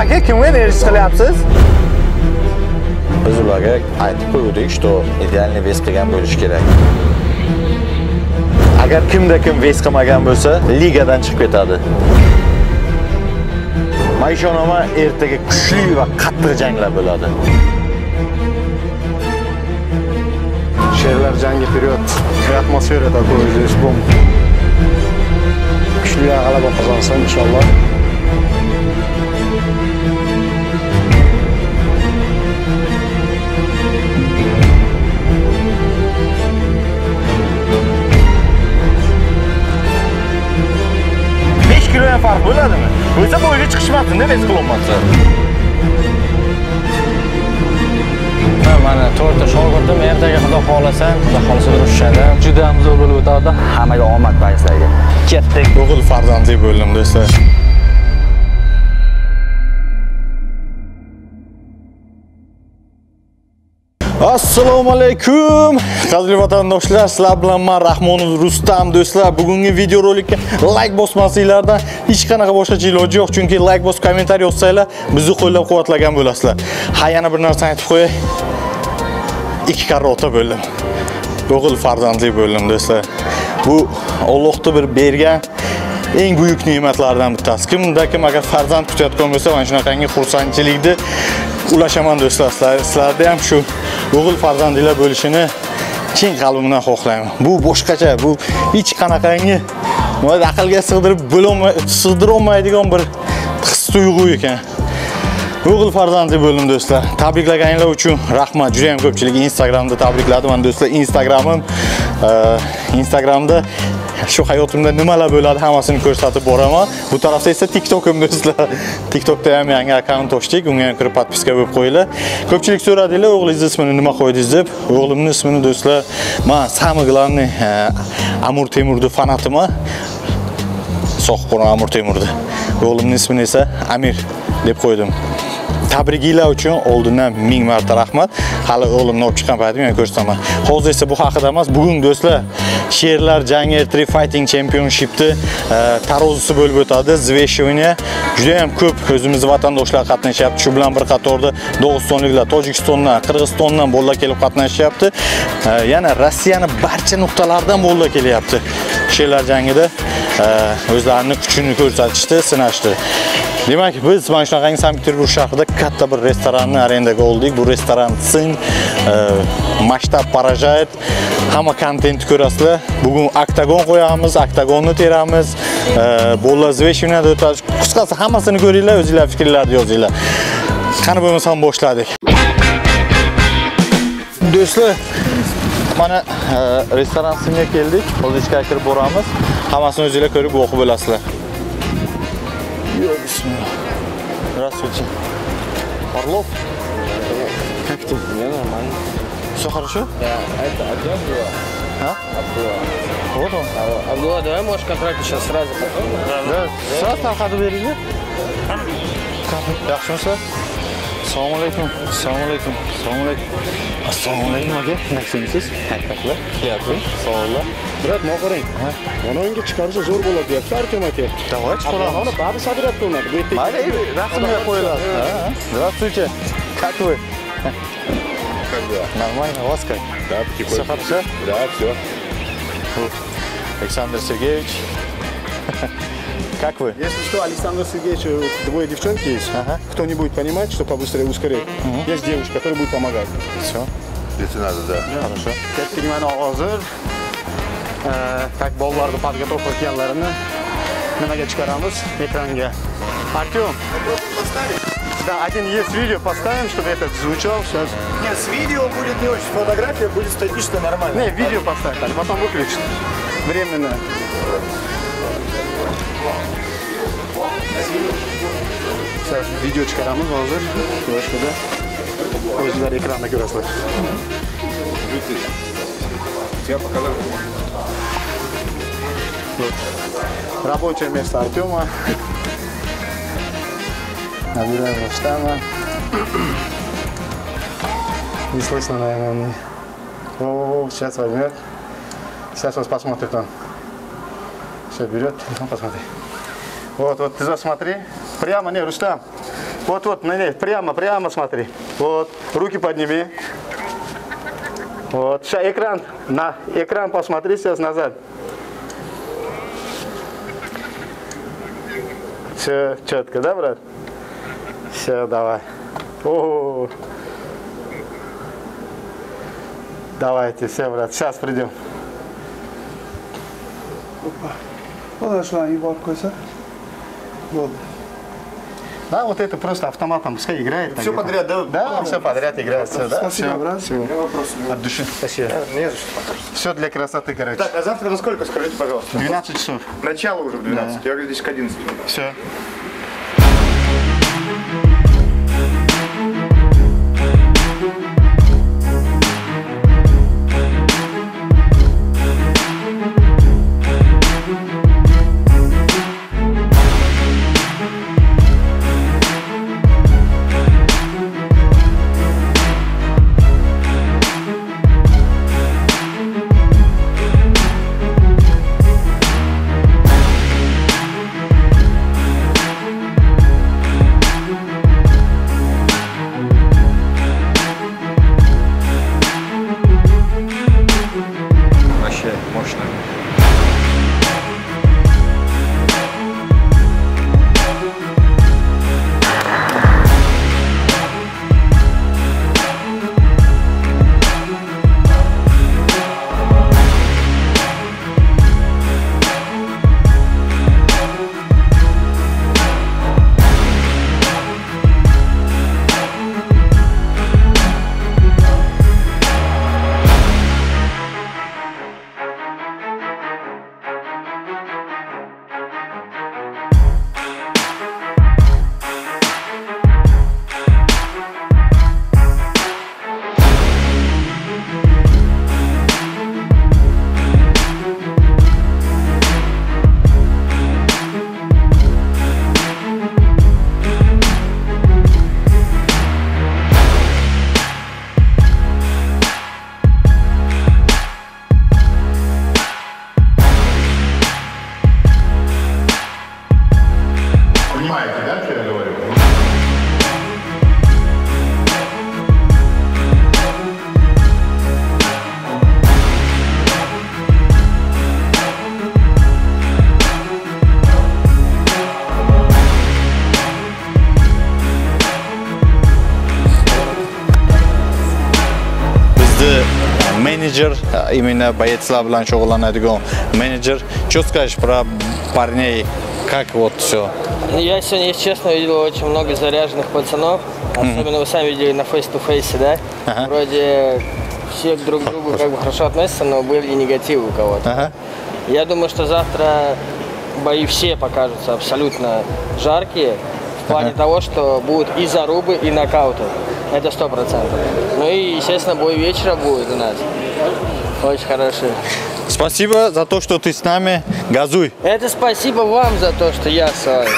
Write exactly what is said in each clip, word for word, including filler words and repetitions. ularga kim venerish qilyapsiz? Biz ularga aytib qo'ydik, что idealni vez qilgan bo'lish kerak. Agar kimda-kim vez qilmagan bo'lsa, ligadan chiqib ketadi. Men ishonoma ertaga kuchli va qattiq janglar bo'ladi. Sherlar jangi period. Atmosfera такой здесь бомб. Kuchli g'alaba qozonsa inshaalloh. besh kilodan farq bo'ladimi? O'zi bo'yga chiqishmadi, nima vez qilolmasa. Mana to'rtta shogirdim, ertaga xudo xolasa, xudo xolasa urushadi. Juda ham zo'r bo'lib o'tadi, hammaga omad bag'ishlaydi. Ketdik, o'g'il farzandli bo'ldim desa. Assalomu alaykum. Qadrli vatandoshlar, sizlar bilan men Rahmonov Rustam do'stlar. Bugungi videorolikka like bosmasingizlardan hech qanaqa boshqacha iloji yo'q, chunki like bosib kommentariy yozsanglar, bizni qo'llab-quvvatlagan bo'lasizlar. Ha, yana bir narsa aytib qo'yay. Ikki karra ota bo'ldim. O'g'il farzandli bo'ldim do'stlar. Bu Allohdan bir bergan eng buyuk ne'matlardan bittasi. Kimda-kim agar farzand kutayotgan bo'lsa, mana shunaqangi xursandchilikni ulashaman do'stlar. Sizlarda ham shu o'g'il farzandlar bo'lishini keng qalbimdan xohlayman. Bu boshqacha, bu hech qanaqangi mo'yd aqlga sig'dirib bo'lolmay, sig'dira olmaydigan bir his-tuyg'u ekan. O'g'il farzandli bo'ldim do'stlar. Tabriklaganlar uchun rahmat. Juda ham ko'pchilik Instagramda tabrikladi meni do'stlar. Instagramim Instagramda shu hayotimda nimalar bo'ladi hammasini ko'rsatib boraman. Bu tarafda esa TikTokim do'stlar. TikTokda ham yangi akkaunt ochdik, unga ham kirib podpiska bo'lib qo'yinglar. Ko'pchilik so'radilar, o'g'lingizning ismini nima qo'ydingiz deb. O'g'limning ismini do'stlar, men самый главный Amur Temurni fanatiman. So'qpon Amur Temurni. O'g'limning ismini esa Amir deb qo'ydim. Tabriklar uchun oldindan ming marta rahmat. Hali o'g'limni olib chiqqan paytim yana ko'rsataman. Hozir esa bu haqida emas, bugun do'stlar Sherlar jangi Ertri Fighting Championship'ni tarozisi bo'lib o'tadi. Zveshevnya juda ham ko'p o'zimiz vatandoshlar qatnashyapti. Shu bilan bir qatorda Dog'istonliklar, Tojikistondan, Qirg'izistondan bolalar kelib qatnashyapti. Yana Rossiyaning barcha nuqtalaridan bolalar kelyapti. Sherlar jangida o'zlarining kuchini ko'rsatishdi, sinashdi. Demak, biz mana shunaqangi Sankt-Peterburg shahrida katta bir restoranni arendaga oldik. Bu restoran sin masshtab poражает. Hamma kontentni ko'rasizlar. Bugun oktagon qo'yamiz, oktagonni teramiz. Bolalar zveshevnyada o'tadi. Qisqasi hammasini ko'ringlar, o'zingizlar fikrlaringizni yozinglar. Qani bo'lmasam boshladik. Do'stlar, mana restoran singa keldik. Hozir ichga kirib boramiz. Hammasini o'zingizlar ko'rib o'qib bo'lasizlar. Здравствуйте. Орлов? Как ты? Мне нормально. Все хорошо? Да. Это Абдула. А? Абдула. Вот он. Абдула, давай можешь контракт сейчас сразу. Да. Сразу там ходу береги? Да. Yaxshimisiz? Assalomu alaykum. Assalomu alaykum. Assalomu alaykum. Assalomu alaykum aka. Yaxshimisiz? Haqqatlar. Yaxshi. Sog'lar. Biroq noqoring. Ha. Mana unga chiqarsa zo'r bo'ladi deyapti Artem aka. Davay chiqaramiz. Mana ba'zi sadrat bo'lmadi. Bu yerda. Mana rasmga qo'yiladi. Ha. Здравствуйте. Как вы? Как дела? Нормально, у вас как? Да, все хорошо? Да, все. Александр Сергеевич. Как вы? Если что, Александр Сергеевич, двое девчонки есть. Ага. Кто не будет понимать, что побыстрее ускорить, угу. Есть девушка, которая будет помогать. Все. Если надо, да. Да. Хорошо. Как понимаю, Азер, как балларды подготовка к ялларыны, немного чекарамыз экранге. Артем. Да, один есть видео, поставим, чтобы этот звучал сейчас. Нет, с видео будет не очень, фотография будет статично нормально. Нет, видео поставим, потом выключим. Временно. Сейчас видео çıkaramiz hozir. Boshqada o'zlar ekranda ko'rasizlar. Рабочее место Артема. Набираем штана. Не слышно, наверное. О, сейчас возьмет. Сейчас вас посмотрит он. Все берет, ну посмотри. Вот, вот, ты засмотри. Прямо, не, Рустам. Вот, вот, на ней. Прямо, прямо смотри. Вот. Руки подними. Вот. Сейчас экран. На экран посмотри сейчас назад. Все четко, да, брат? Все, давай. О-о-о. Давайте, все, брат. Сейчас придем. Да, вот это просто автоматом, пускай играет. Все подряд, да? Да, все подряд играет. Спасибо, брат. От души. Спасибо. Не за что. Все для красоты, короче. Так, а завтра во сколько, скажите, пожалуйста? двенадцать часов. Начало уже в двенадцать, я говорю, здесь к одиннадцати. Все. Менеджер, именно бойцов для шоу-ланадиго. Менеджер, что скажешь про парней, как вот все? Я сегодня, если честно, видел очень много заряженных пацанов, особенно mm-hmm. вы сами видели на фейс-ту-фейсе, да? Ага. Вроде все друг к другу как бы хорошо относятся, но были и негативы у кого-то. Ага. Я думаю, что завтра бои все покажутся абсолютно жаркие, в плане ага. того, что будут и зарубы, и нокауты. Это сто процентов. Ну и, естественно, бой вечера будет у нас. Очень хороший. Спасибо за то, что ты с нами. Газуй. Это спасибо вам за то, что я с вами.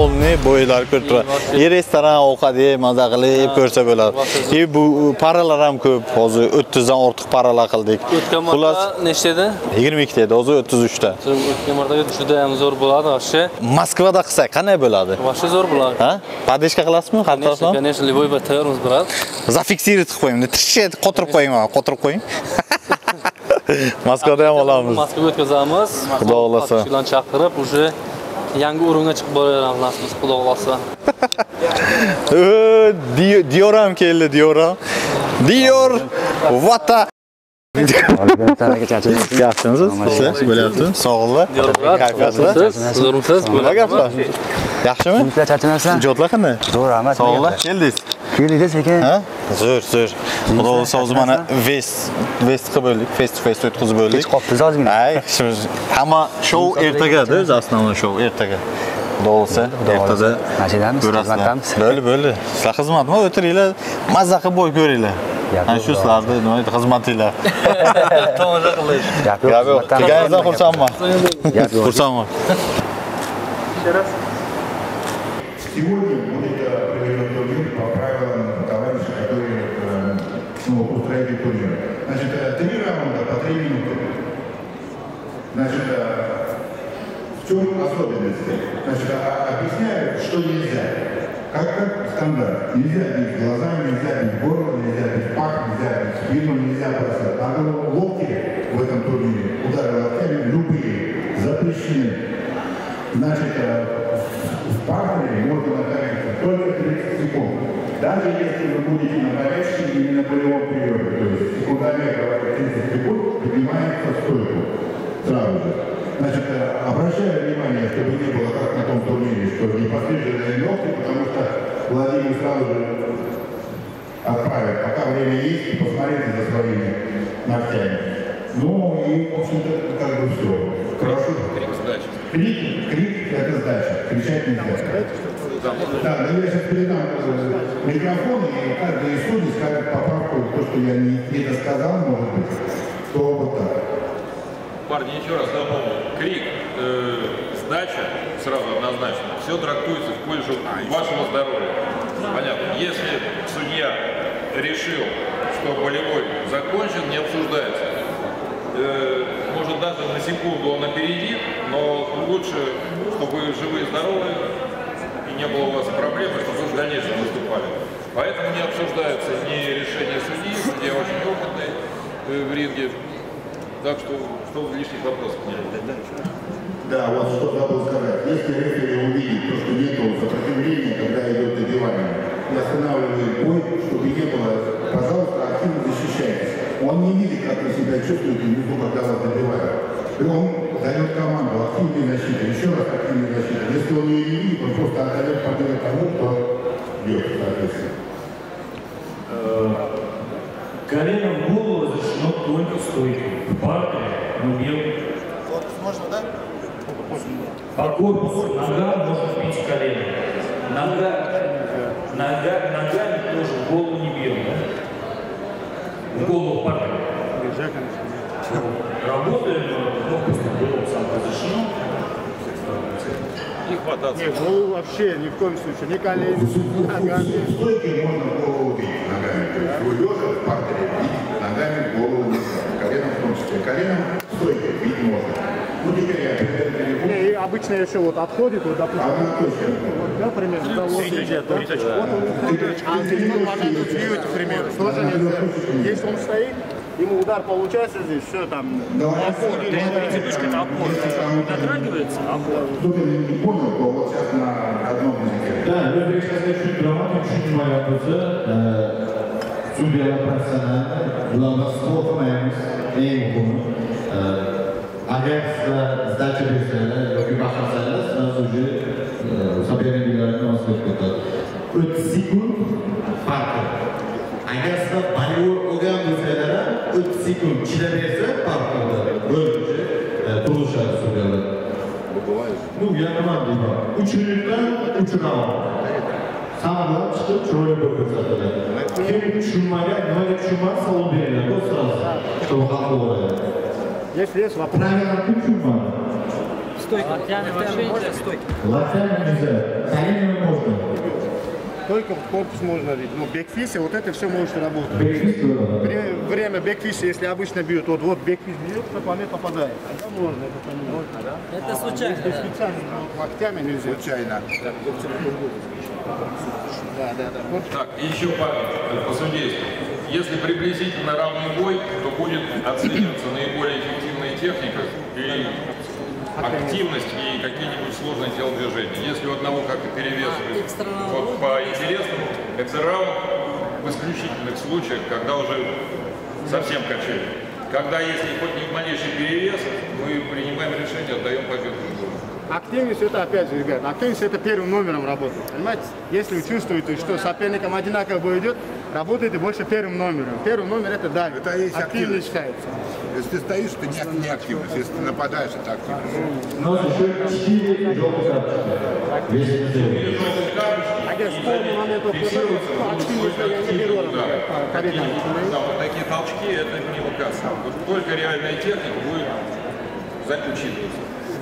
Полный бойлар көртүрө. И ресторан оокат е маза кылып көрсө болот. И бу параларам көп. Азыр отуздон ортук паралар кылдык. Булар нештеде? yigirma ikkitede, азыр o'ttiz uchta. O'tgan martaga juda ham zo'r bo'ladi вообще. Moskvada qilsa qanday bo'ladi? Вообще zo'r bo'ladi. Ha? Podeshka qilasizmi? Qattiqroq. Конечно, любой батарея брат. Зафиксировать qilib qo'ying. Tirishib qotirib qo'ying, qotirib qo'ying. Moskvada ham olamiz. Moskvaga o'tkazamiz. Xudo xolasa. Kishilarni chaqirib, уже Yangi o'ringa chiqib boraveramiz, Xudo xolasa. Dioram keldi, Dioram. Diyor vata. Zo'r, zo'r. Xudo xolasa o'zi mana vest, vest qilib bo'ldik, face-to-face o'tkazib bo'ldik. Hech qopsiz ozgina. Ay, ishimiz. Hamma show ertaga-da, o'zi asosiy show ertaga. Xudo xolasa, ertada ko'rasizlar. Bo'ldi, bo'ldi. Sizlar xizmatmi? O'tiringlar, mazza qilib bo'y ko'ringlar. Shu sizlarni nimaga xizmatinglar? Tomosha qilish. Yo'q, kelganingizdan xursandman. Xursandman. Сегодня будет проведен турнир по правилам товарищей, которые ну, устроили турнир. Значит, три раунда по три минуты. Значит, в чем особенность? Значит, объясняют, что нельзя. Как, как стандарт. Нельзя бить глазами, нельзя бить горло, нельзя бить пах, нельзя бить спину, нельзя бросать. А локти в этом турнире, удары локтями любые, запрещены. Значит, в партере можно находиться только тридцать секунд. Даже если вы будете на горячке или на болевом приеме, то есть секундомер говорит тридцать секунд, поднимается в стойку сразу же. Значит, обращаю внимание, чтобы не было как на том турнире, что не подстриженные ногти, потому что Владимир сразу же отправит, пока время есть, посмотрите за своими ногтями. Ну и, в общем-то, как бы все. Хорошо. Крик, крик, это сдача. Кричать нельзя. Да, но я сейчас передам микрофон, и каждый из судей скажет поправку, то, что я не, не досказал, может быть, то вот так. Парни, еще раз напомню, крик, э, сдача, сразу однозначно, все трактуется в пользу вашего здоровья. Понятно. Если судья решил, что болевой закончен, не обсуждается. Э, может, даже на секунду он опередит, но лучше, чтобы вы живые, здоровые, и не было у вас проблем, чтобы вы в дальнейшем выступали. Поэтому не обсуждается ни решение судьи, судья очень опытный э, в ринге, так что, что лишних вопросов нет. Да, вот что забыл сказать. Если рефери увидит, то, что нет сопротивления, когда идет добивание, и останавливает бой, чтобы не было, пожалуйста, активно защищайтесь. Он не видит, как вы себя чувствуете, внизу, когда вас добивают. И он дает команду активной защиты, еще раз активной защиты. Если он ее не видит, он просто отдает победу тому, кто бьет, соответственно. Колено в голову разрешено только в стойке. В партере, но белый. Корпус можно, да? По корпусу нога может бить колено. Нога, нога, ногами тоже в голову не бьет, да? В голову парня. Работаем, но просто было сам разрешено. Не хватает. Не, ну вообще ни в коем случае. Ни колени, ни ногами. В стойке можно голову убить ногами. То есть вы лежа в партере бить ногами голову нельзя. Коленом в том числе. Коленом в стойке бить можно. Ну теперь я примерно перевожу. Не, и обычно еще вот отходит, вот допустим. А вот, да, примерно. Да, вот идет. Да? А в момент бьют, к примеру. Тоже нельзя. Если он стоит, ему удар получается здесь, все там. Опор, передвижка-то опор. Дотрагивается, опор. Кто-то не понял, то вот сейчас на одном языке. Да, я бы сказал, что грамотно, чуть моя путь. Судья профессиональная, главное, сколько моя мысль. Agar sizda bersangiz yoki baholasangiz, siz o'zi sobiringizni o'zib ketadi. uch sekund farq. Agar siz Bollywood o'lgan bo'lsangiz, uch sekund chidab bersa farq bo'ladi. Bo'ldi. Turishadi so'ralar. Bu yana nima deydi? uch minutdan uch raund. Samadan chiqib chiroyli bo'lib ko'rsatadi. Kim tushunmagan, nimaga tushunmasa savol beringlar, do'stlar. To'g'ri haqli. Есть, есть вопрос. Правила кучума. Стойки. Локтями вообще нельзя. Стойки. Локтями нельзя. Коленями можно. Только в корпус можно бить. Ну, бэкфиси, вот это все может работать. Бэкфис, да. Время бэкфиси, если обычно бьют, вот, вот бэкфис бьет, то по мне попадает. А там можно, это по нему можно, да? Это случайно. Если специально, локтями нельзя. Случайно. Да, да, да. Вот. Так, еще парень, посудействуй. Если приблизительно равный бой, то будет оцениваться наиболее эффективная техника и активность и какие-нибудь сложные телодвижения. Если у одного как-то перевес вот, по интересному, это раунд в исключительных случаях, когда уже совсем качает. Когда есть хоть ни малейший перевес, мы принимаем решение, отдаем победу. Активность это, опять же, ребят, активность это первым номером работает, понимаете? Если вы чувствуете, что соперником одинаково идет, работаете больше первым номером. Первый номер это давит. Это есть активность. Считается. Если ты стоишь, ты не активность. Если ты нападаешь, это активность. Но еще четыре желтых карточки. Да, вот такие толчки — это не выказ. Вот только реальная техника будет заключиться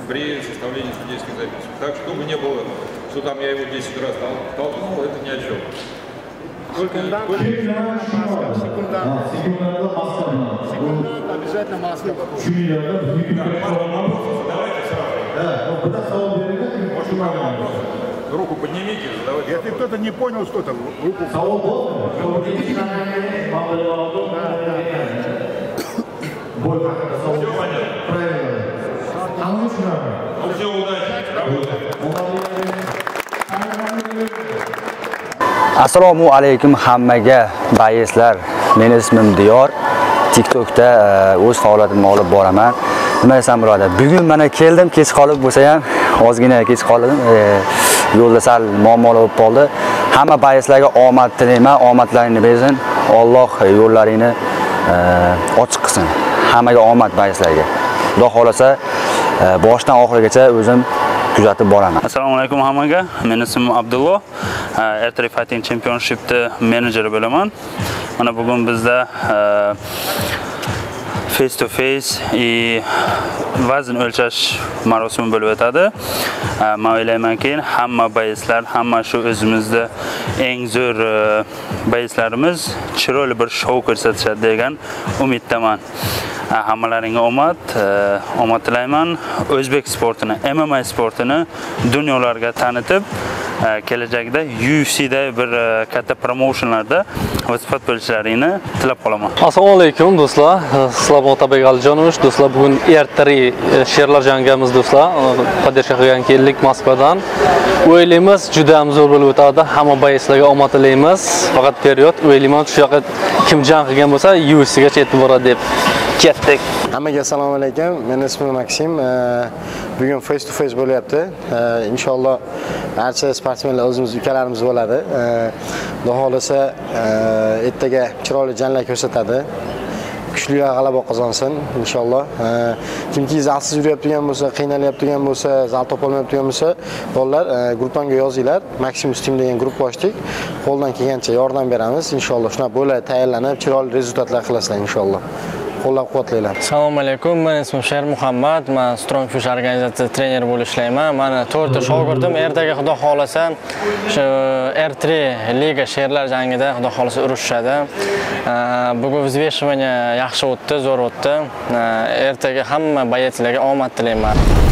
при составлении судейской записи. Так, чтобы не было, что там я его десять раз толкнул, это ни о чем. Секундант, маска, секундант, секундант, обязательно маска. Руку поднимите, задавайте. Если кто-то не понял, что там, руку поднимите. Все понятно. А лучше. Ну все, удачи, работаем. Ассалому алейкум хаммага байеслар. Мени исмим Диёр. TikTok'da o'z faoliyatimni olib boraman. Nima desam bo'ladi? Bugun mana keldim, kech qolib bo'lsa ham, ozgina kech qoldim. Yo'lda sal muammolar bo'lib qoldi. Hamma bayeslarga omad tilayman, omadlaringni bersin. Alloh yo'llaringni ochiq qilsin. Hammaga omad bayeslarga. Xudo xolasa boshdan oxirigacha o'zim kuzatib boraman. Assalomu alaykum hammaga. Men ismim Abdullo. R три Fighting Championship'da menejeri bo'laman. Mana bugun bizda face to face и vazn o'lchash marosimi bo'lib o'tadi. Men o'ylaymanki, hamma bayislar, hamma shu o'zimizda eng zo'r bayislarimiz chiroyli bir shou ko'rsatishadi degan umiddaman. Hammalaringga omad, omad tilayman. O'zbek sportini, M M A sportini dunyolarga tanitib, kelajakda U F C'da bir katta promotionlarda vazifat bo'lishlaringni tilab qolaman. Assalomu alaykum do'stlar. Slobod Abek Alijonovich do'stlar, bugun R три sherlar jangimiz do'stlar. Poddershka qilgan keldik Moskvadan. O'ylaymiz juda ham zo'r bo'lib o'tadi. Hamma bayislarga omad tilaymiz. Faqat period o'ylayman shu yoqqa kim jang qilgan bo'lsa U F C'gacha yetib boradi deb. Ketdik. Hammaga assalomu alaykum. Men ismim Maksim. Bugun face to face bo'lyapti. Inshaalloh barcha sportmenlar o'zimiz ukalarimiz bo'ladi. Xudo xolasa ertaga chiroyli janglar ko'rsatadi. Kuchli g'alaba qozonsin inshaalloh. Kimki zalsiz yurib turgan bo'lsa, qiynalyap turgan bo'lsa, zal topolmay turgan bo'lsa, bolalar gruppangiga yozinglar. Maximus Team degan guruh ochdik. Qo'ldan kelgancha yordam beramiz. Inshaalloh shuna bo'lar tayyorlanib, chiroyli rezultatlar qilasizlar inshaalloh. Qo'llab-quvvatlaylar. Assalomu alaykum. Men ismim Sher Muhammad. Men Strong Fush organizatsiyasi treneri bo'lib ishlayman. Meni to'rt ta shogirdim. Ertaga xudo xolasa shu R три liga sherlar jangida xudo xolasa urushishadi. Bugun vзвешивание yaxshi o'tdi, zo'r o'tdi. Ertaga hamma bayeslarga omad tilayman.